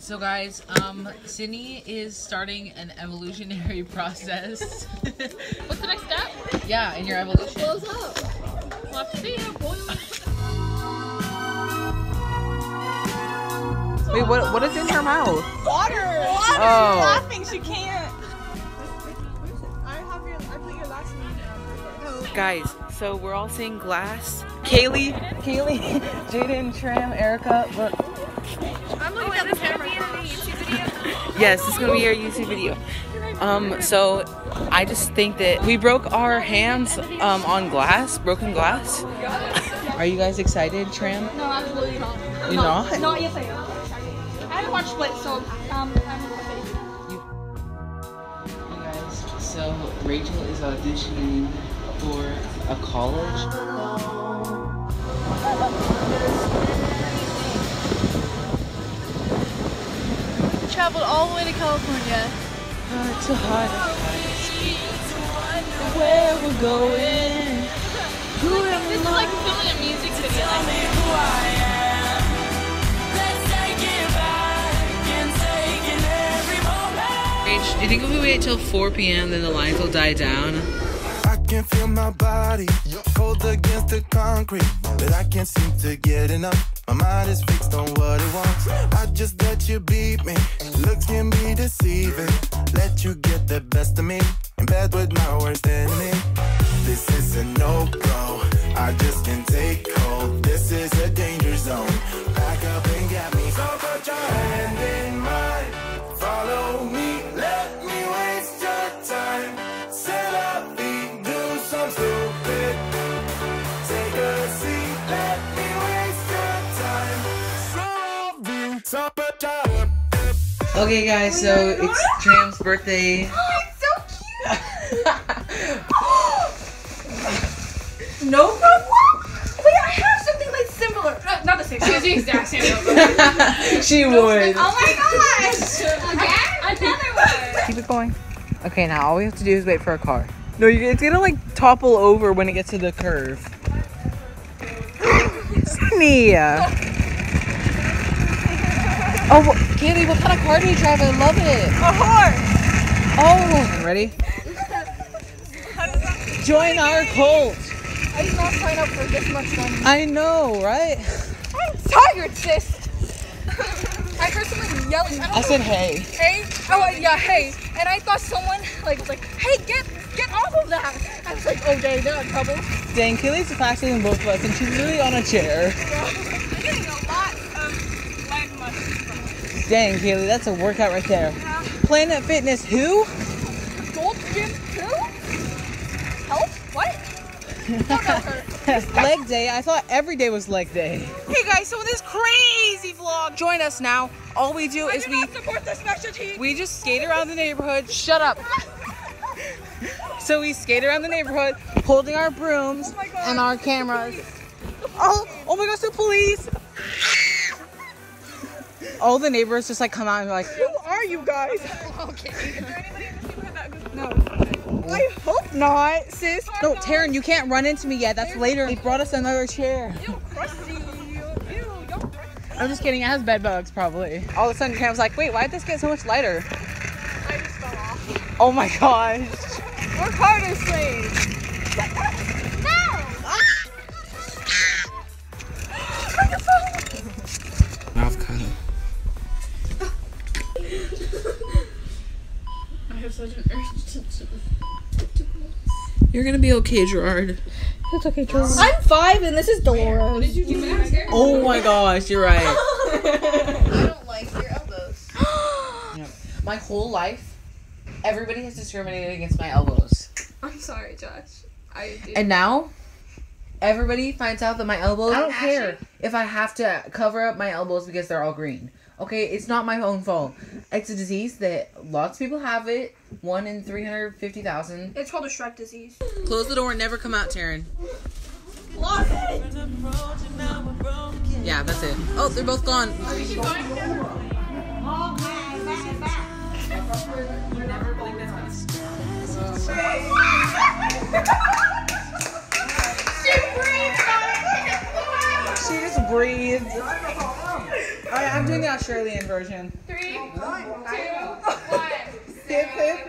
So guys, Sydney is starting an evolutionary process. What's the next step? Yeah, in your evolution. Close up. We'll have to see you, boy. Wait, what is in her mouth? Water! Water! Oh. She's laughing, she can't. I put your last name down. Guys, so we're all seeing glass. Kaylee, Jaden, Tram, Erica, look. I'm looking at this camera. Yes, this is gonna be our YouTube video. So I just think that we broke our hands on glass, broken glass. Are you guys excited, Tram? No, absolutely not. You're not? No, yes I am. I haven't watched Split, so I'm excited. Hey guys, so Rachel is auditioning for a college. Traveled all the way to California. Oh, it's so hot. Where we're going. Who am I? This is like filming a music video. Tell me who I am. Let's take it back and take it every moment. Do you think if we wait till 4 p.m. then the lines will die down? I can feel my body pulled against the concrete, but I can't seem to get enough. My mind is fixed on what it wants. I just let you beat me. Looks can be deceiving. Let you get the best of me. In bed with my worst enemy. This is a no-go. I just can't take hold. This is a danger zone. Back up and get me. So put your hand in mine. Follow me. Let me waste your time. Set up feet. Do some stupid. Take a seat. Let me okay guys, so it's Tram's birthday. Oh, it's so cute! No problem? Wait, I have something like similar. Not the same, she has the exact same notebook. She would. Oh my gosh! Again? Another one! Keep it going. Okay, now all we have to do is wait for a car. No, it's gonna like topple over when it gets to the curve. Sydney! Oh, Kaylee, what kind of car do you drive? I love it. A horse. Oh, ready? Join our cult. I did not sign up for this much money. I know, right? I'm tired, sis. I heard someone yelling. I said, hey. Hey? Oh, yeah, hey. And I thought someone like was like, hey, get off of that. I was like, oh, dang, they're in trouble. Dang, Kaylee's faster than both of us, and she's really on a chair. I'm getting a lot of leg muscles. Dang, Kaylee, that's a workout right there. Yeah. Planet Fitness who? Gold Gym who? Health? What? Leg day? I thought every day was leg day. Hey guys, so in this crazy vlog, join us now. All we do is we support this specialty. We just skate around the neighborhood. Shut up. So we skate around the neighborhood, holding our brooms and our cameras. Oh my gosh, the police! All the neighbors just like come out and be like, who are you guys? Okay. Is there anybody in this neighborhood that goes? No. I hope not, sis. No, Taryn, you can't run into me yet. That's later. They brought us another chair. Ew, crusty. Ew, you're crusty. I'm just kidding. It has bed bugs, probably. All of a sudden, Taryn was like, wait, why did this get so much lighter? I just fell off. Oh my gosh. We're Carter slaves. No! Ah! Mouth cut. Such an urge to you're gonna be okay, Gerard. It's okay, Gerard. I'm 5 and this is Dolores. What did you do? Oh my gosh, you're right. I don't like your elbows. My whole life, everybody has discriminated against my elbows. I'm sorry, Josh. I do. And now, everybody finds out that my elbows. I don't care if I have to cover up my elbows because they're all green. Okay, it's not my own fault. It's a disease that lots of people have it. 1 in 350,000. It's called a Shrek disease. Close the door and never come out, Taryn. Lock it! Yeah, that's it. Oh, they're both gone. Are you going? Back. the Australian version. 3, 2, 1. Skip it.